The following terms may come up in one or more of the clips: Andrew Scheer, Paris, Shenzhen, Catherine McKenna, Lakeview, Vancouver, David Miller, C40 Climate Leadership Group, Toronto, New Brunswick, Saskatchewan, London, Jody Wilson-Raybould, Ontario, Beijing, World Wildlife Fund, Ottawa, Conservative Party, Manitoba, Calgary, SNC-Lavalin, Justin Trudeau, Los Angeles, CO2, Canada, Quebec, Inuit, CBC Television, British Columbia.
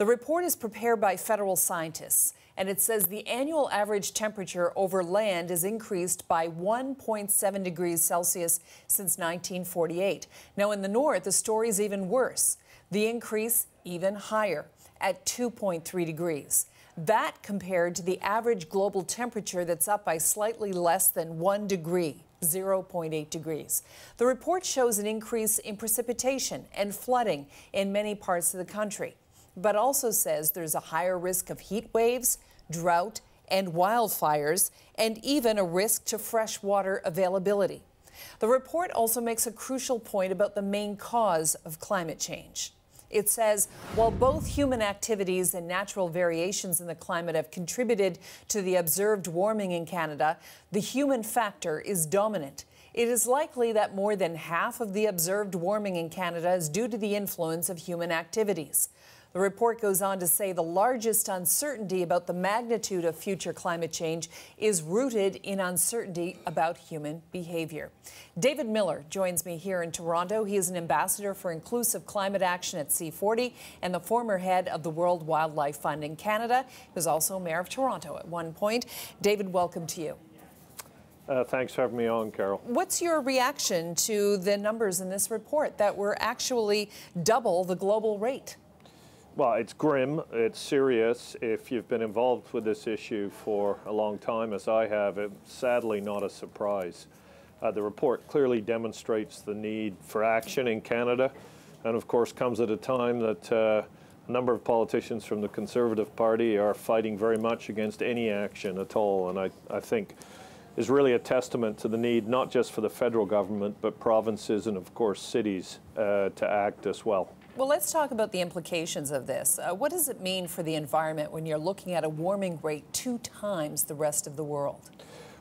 The report is prepared by federal scientists, and it says the annual average temperature over land is increased by 1.7 degrees Celsius since 1948. Now, in the north, the story is even worse. The increase even higher at 2.3 degrees. That compared to the average global temperature that's up by slightly less than 1 degree, 0.8 degrees. The report shows an increase in precipitation and flooding in many parts of the country, but also says there's a higher risk of heat waves, drought, and wildfires, and even a risk to fresh water availability. The report also makes a crucial point about the main cause of climate change. It says, while both human activities and natural variations in the climate have contributed to the observed warming in Canada, the human factor is dominant. It is likely that more than half of the observed warming in Canada is due to the influence of human activities. The report goes on to say the largest uncertainty about the magnitude of future climate change is rooted in uncertainty about human behavior. David Miller joins me here in Toronto. He is an ambassador for inclusive climate action at C40 and the former head of the World Wildlife Fund in Canada. He was also mayor of Toronto at one point. David, welcome to you. Thanks for having me on, Carol. What's your reaction to the numbers in this report that were actually double the global rate? Well, it's grim, it's serious. If you've been involved with this issue for a long time, as I have, it's sadly not a surprise. The report clearly demonstrates the need for action in Canada, and of course comes at a time that a number of politicians from the Conservative Party are fighting very much against any action at all, and I think is really a testament to the need not just for the federal government, but provinces and of course cities to act as well. Well, let's talk about the implications of this. What does it mean for the environment when you're looking at a warming rate 2 times the rest of the world?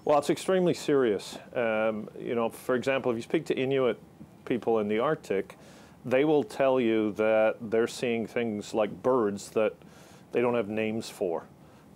Well, it's extremely serious. You know, for example, if you speak to Inuit people in the Arctic, they will tell you that they're seeing things like birds that they don't have names for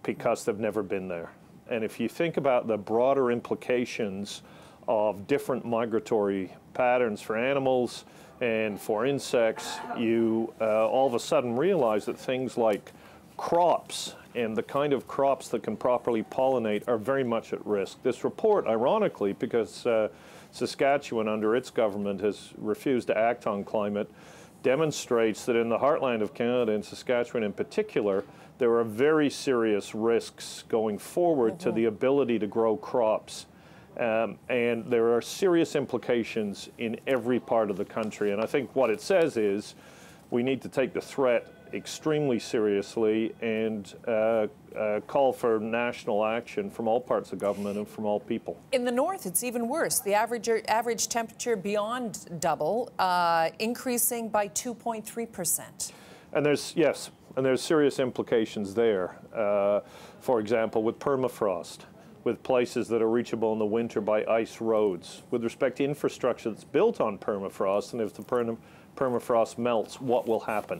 because they've never been there. And if you think about the broader implications of different migratory patterns for animals and for insects, you all of a sudden realize that things like crops and the kind of crops that can properly pollinate are very much at risk. This report, ironically, because Saskatchewan under its government has refused to act on climate, demonstrates that in the heartland of Canada, in Saskatchewan in particular, there are very serious risks going forward to the ability to grow crops. And there are serious implications in every part of the country. And I think what it says is we need to take the threat extremely seriously and call for national action from all parts of government and from all people. In the north, it's even worse. The average temperature beyond double, increasing by 2.3%. And there's, yes, and there's serious implications there. For example, with permafrost, with places that are reachable in the winter by ice roads. With respect to infrastructure that's built on permafrost, and if the permafrost melts, what will happen?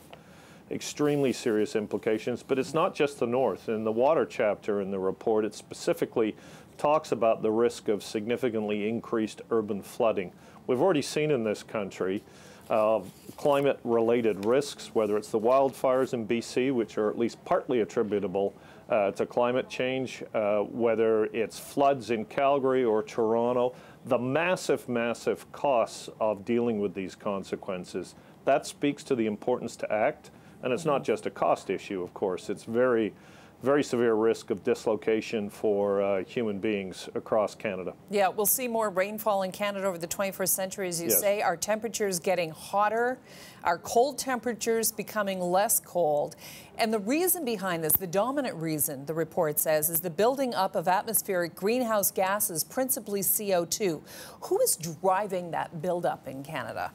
Extremely serious implications, but it's not just the north. In the water chapter in the report, it specifically talks about the risk of significantly increased urban flooding. We've already seen in this country climate-related risks, whether it's the wildfires in BC, which are at least partly attributable to climate change, whether it's floods in Calgary or Toronto, the massive, massive costs of dealing with these consequences. That speaks to the importance to act, and it's not just a cost issue, of course. It's very, very severe risk of dislocation for human beings across Canada. Yeah, we'll see more rainfall in Canada over the 21st century, as you say. Our temperatures getting hotter, our cold temperatures becoming less cold. And the reason behind this, the dominant reason, the report says, is the building up of atmospheric greenhouse gases, principally CO2. Who is driving that buildup in Canada?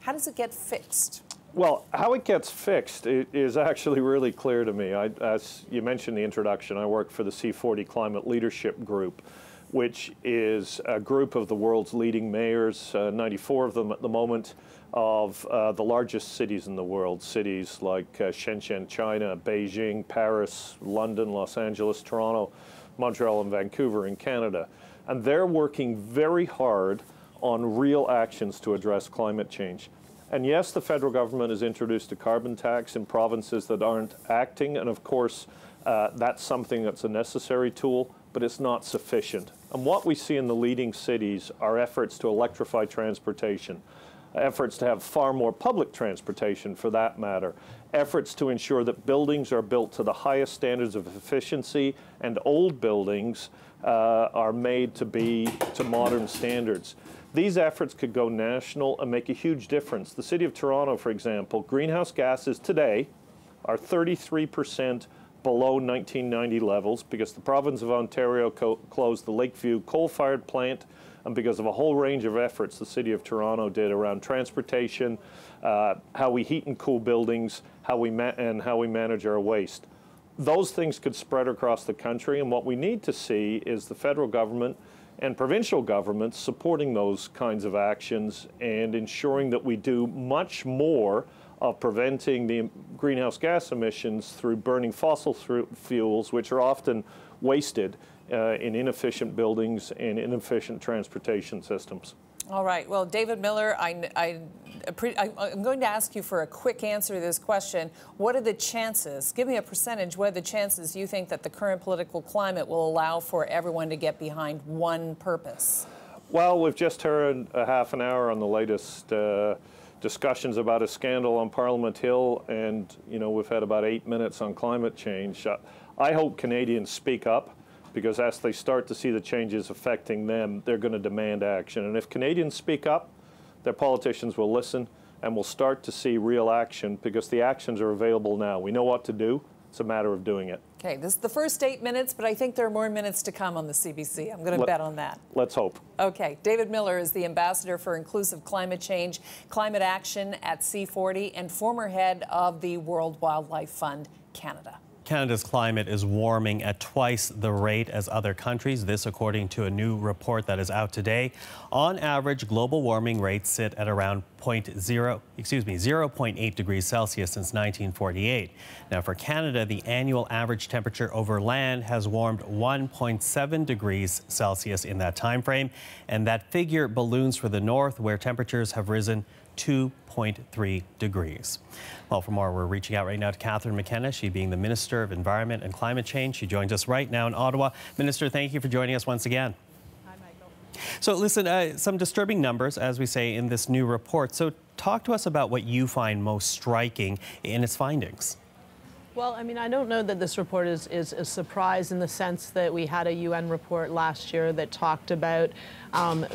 How does it get fixed? Well, how it gets fixed is actually really clear to me. As you mentioned in the introduction, I work for the C40 Climate Leadership Group, which is a group of the world's leading mayors, 94 of them at the moment, of the largest cities in the world, cities like Shenzhen, China, Beijing, Paris, London, Los Angeles, Toronto, Montreal, and Vancouver in Canada. And they're working very hard on real actions to address climate change. And yes, the federal government has introduced a carbon tax in provinces that aren't acting. And of course, that's something that's a necessary tool, but it's not sufficient. And what we see in the leading cities are efforts to electrify transportation, efforts to have far more public transportation for that matter, efforts to ensure that buildings are built to the highest standards of efficiency and old buildings are made to be to modern standards. These efforts could go national and make a huge difference. The City of Toronto, for example, greenhouse gases today are 33% below 1990 levels because the province of Ontario closed the Lakeview coal-fired plant, and because of a whole range of efforts the City of Toronto did around transportation, how we heat and cool buildings, how we manage our waste. Those things could spread across the country, and what we need to see is the federal government and provincial governments supporting those kinds of actions and ensuring that we do much more of preventing the greenhouse gas emissions through burning fossil fuels, which are often wasted in inefficient buildings and inefficient transportation systems. All right. Well, David Miller, I'm going to ask you for a quick answer to this question. What are the chances? Give me a percentage. What are the chances you think that the current political climate will allow for everyone to get behind one purpose? Well, we've just heard a half an hour on the latest discussions about a scandal on Parliament Hill, and you know we've had about 8 minutes on climate change. I hope Canadians speak up, because as they start to see the changes affecting them, they're going to demand action. And if Canadians speak up, their politicians will listen and we'll start to see real action, because the actions are available now. We know what to do. It's a matter of doing it. Okay, this is the first 8 minutes, but I think there are more minutes to come on the CBC. I'm going to bet on that. Let's hope. Okay, David Miller is the Ambassador for Inclusive Climate Change, Climate Action at C40, and former head of the World Wildlife Fund, Canada. Canada's climate is warming at twice the rate as other countries. This according to a new report that is out today. On average, global warming rates sit at around 0.8 degrees Celsius since 1948. Now for Canada, the annual average temperature over land has warmed 1.7 degrees Celsius in that time frame, and that figure balloons for the north, where temperatures have risen 2.3 degrees. Well, for more, we're reaching out right now to Catherine McKenna, she being the Minister of Environment and Climate Change. She joins us right now in Ottawa. Minister, thank you for joining us once again. Hi, Michael. So listen, some disturbing numbers, as we say, in this new report. So talk to us about what you find most striking in its findings. Well, I mean, I don't know that this report is a surprise, in the sense that we had a UN report last year that talked about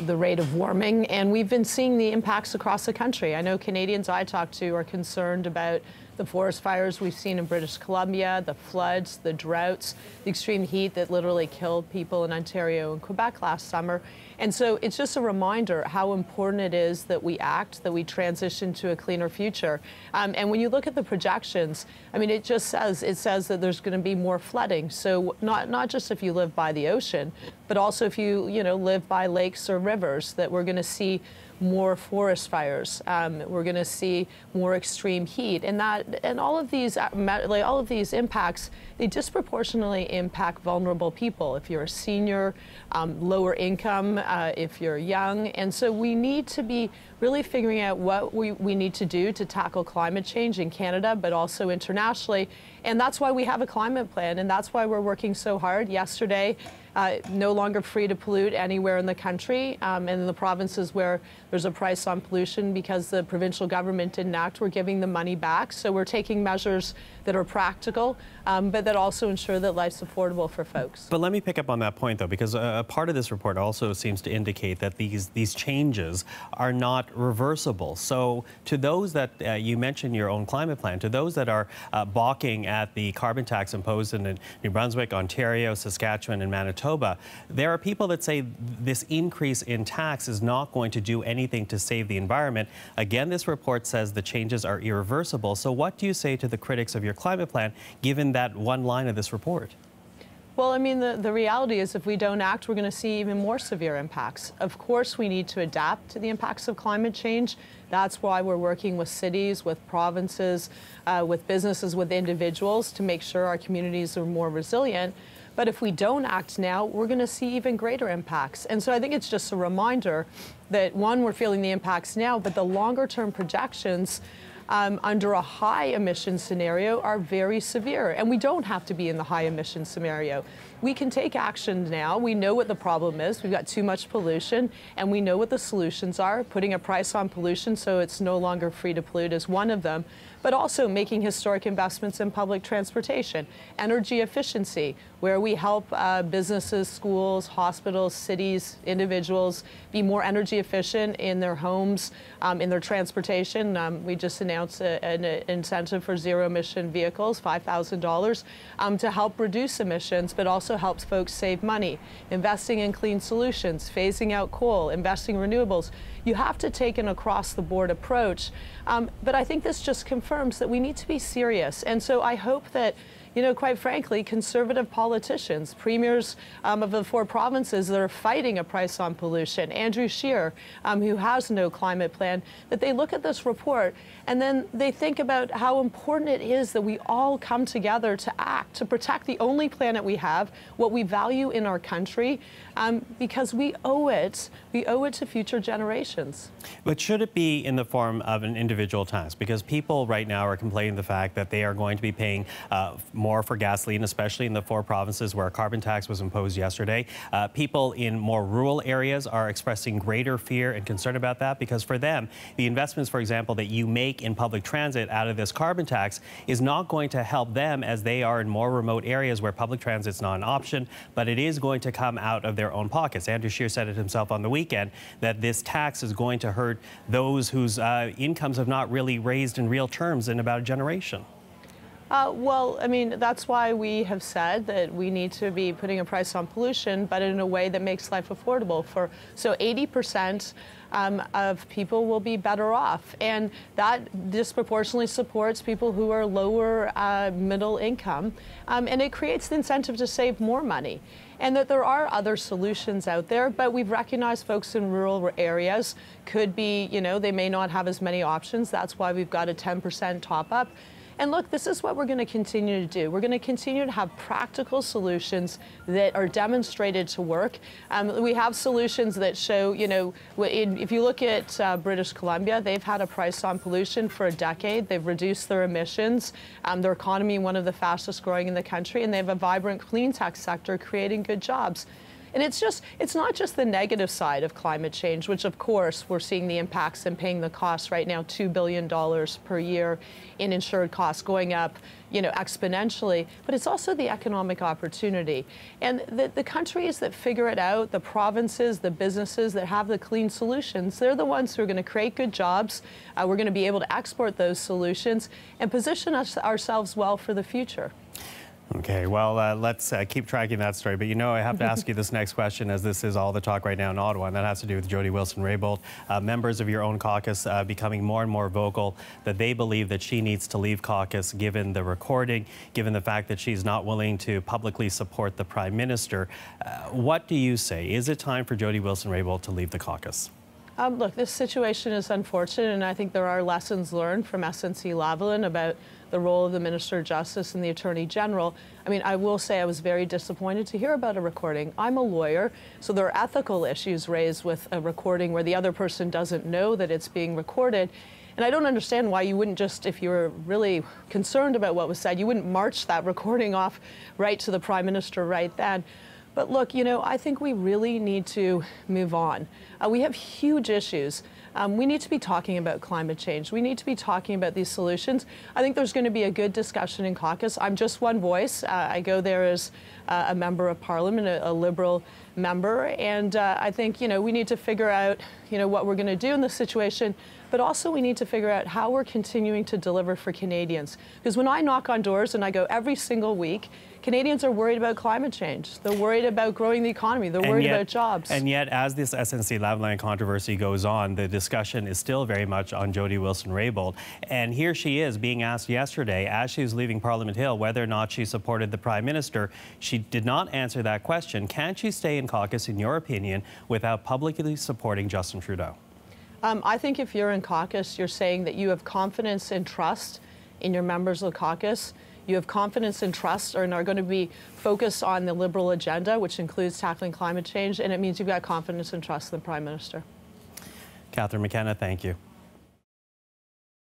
the rate of warming, and we've been seeing the impacts across the country. I know Canadians I talk to are concerned about the forest fires we've seen in British Columbia, the floods, the droughts, the extreme heat that literally killed people in Ontario and Quebec last summer. And so it's just a reminder how important it is that we act, that we transition to a cleaner future. And when you look at the projections, I mean, it just says, it says that there's going to be more flooding. So not just if you live by the ocean, but also if you, live by lakes or rivers, that we're going to see more forest fires, we're going to see more extreme heat, and all of these impacts, they disproportionately impact vulnerable people. If you're a senior, lower income, if you're young, and so we need to be really figuring out what we need to do to tackle climate change in Canada, but also internationally. And that's why we have a climate plan, and that's why we're working so hard. Yesterday, no longer free to pollute anywhere in the country, and in the provinces where there's a price on pollution because the provincial government didn't act, we're giving the money back. So we're taking measures that are practical, but that also ensure that life's affordable for folks. But let me pick up on that point, though, because a part of this report also seems to indicate that these changes are not reversible. So to those that you mentioned your own climate plan, to those that are balking at the carbon tax imposed in New Brunswick, Ontario, Saskatchewan, and Manitoba, there are people that say this increase in tax is not going to do anything to save the environment. Again, this report says the changes are irreversible. So what do you say to the critics of your climate plan, given that one line of this report? Well, I mean, the reality is if we don't act, we're going to see even more severe impacts. Of course, we need to adapt to the impacts of climate change. That's why we're working with cities, with provinces, with businesses, with individuals to make sure our communities are more resilient. But if we don't act now, we're going to see even greater impacts. And so I think it's just a reminder that, one, we're feeling the impacts now, but the longer-term projections under a high emission scenario are very severe. And we don't have to be in the high emission scenario. We can take action now. We know what the problem is. We've got too much pollution, and we know what the solutions are. Putting a price on pollution so it's no longer free to pollute is one of them, but also making historic investments in public transportation, energy efficiency, where we help businesses, schools, hospitals, cities, individuals be more energy efficient in their homes, in their transportation. We just announced an incentive for zero-emission vehicles, $5,000, to help reduce emissions, but also helps folks save money. Investing in clean solutions, phasing out coal, investing in renewables. You have to take an across-the-board approach. But I think this just confirms that we need to be serious. And so I hope that, you know, quite frankly, Conservative politicians, premiers of the four provinces that are fighting a price on pollution, Andrew Scheer, who has no climate plan, that they look at this report and then they think about how important it is that we all come together to act, to protect the only planet we have, what we value in our country, because we owe it to future generations. But should it be in the form of an individual tax? Because people right now are complaining the fact that they are going to be paying more for gasoline, especially in the four provinces where a carbon tax was imposed yesterday. People in more rural areas are expressing greater fear and concern about that, because for them, the investments, for example, that you make in public transit out of this carbon tax is not going to help them, as they are in more remote areas where public transit's not an option, but it is going to come out of their own pockets. Andrew Scheer said it himself on the weekend that this tax is going to hurt those whose incomes have not really raised in real terms in about a generation. Well, I mean, that's why we have said that we need to be putting a price on pollution, but in a way that makes life affordable for, so 80% of people will be better off. And that disproportionately supports people who are lower middle income. And it creates the incentive to save more money. And that there are other solutions out there, but we've recognized folks in rural areas could be, you know, they may not have as many options. That's why we've got a 10% top up. And look, this is what we're going to continue to do. We're going to continue to have practical solutions that are demonstrated to work. We have solutions that show, you know, if you look at British Columbia, they've had a price on pollution for a decade. They've reduced their emissions, their economy, one of the fastest growing in the country, and they have a vibrant clean tech sector creating good jobs. And it's just, it's not just the negative side of climate change, which of course we're seeing the impacts and paying the costs right now, $2 billion per year in insured costs going up, you know, exponentially, but it's also the economic opportunity. And the countries that figure it out, the provinces, the businesses that have the clean solutions, they're the ones who are going to create good jobs. We're going to be able to export those solutions and position ourselves well for the future. Okay, well, let's keep tracking that story. But, you know, I have to ask you this next question, as this is all the talk right now in Ottawa, and that has to do with Jody Wilson-Raybould. Members of your own caucus becoming more and more vocal that they believe that she needs to leave caucus, given the recording, given the fact that she's not willing to publicly support the Prime Minister. What do you say? Is it time for Jody Wilson-Raybould to leave the caucus? Look, this situation is unfortunate, and I think there are lessons learned from SNC-Lavalin about the role of the Minister of Justice and the Attorney General. I mean, I will say I was very disappointed to hear about a recording. I'm a lawyer, so there are ethical issues raised with a recording where the other person doesn't know that it's being recorded. And I don't understand why you wouldn't just, if you were really concerned about what was said, you wouldn't march that recording off right to the Prime Minister right then. But look, you know, I think we really need to move on. We have huge issues. We need to be talking about climate change. We need to be talking about these solutions. I think there's going to be a good discussion in caucus. I'm just one voice. I go there as a member of Parliament, a Liberal member, and I think, you know, we need to figure out, you know, what we're going to do in this situation, but also we need to figure out how we're continuing to deliver for Canadians. Because when I knock on doors, and I go every single week, Canadians are worried about climate change. They're worried about growing the economy. They're worried about jobs. And yet, as this SNC-Lavalin controversy goes on, the discussion is still very much on Jody Wilson-Raybould. And here she is being asked yesterday, as she was leaving Parliament Hill, whether or not she supported the Prime Minister. She did not answer that question. Can she stay in caucus, in your opinion, without publicly supporting Justin Trudeau? I think if you're in caucus, you're saying that you have confidence and trust in your members of the caucus. You have confidence and trust and are going to be focused on the Liberal agenda, which includes tackling climate change, and it means you've got confidence and trust in the Prime Minister. Catherine McKenna, thank you.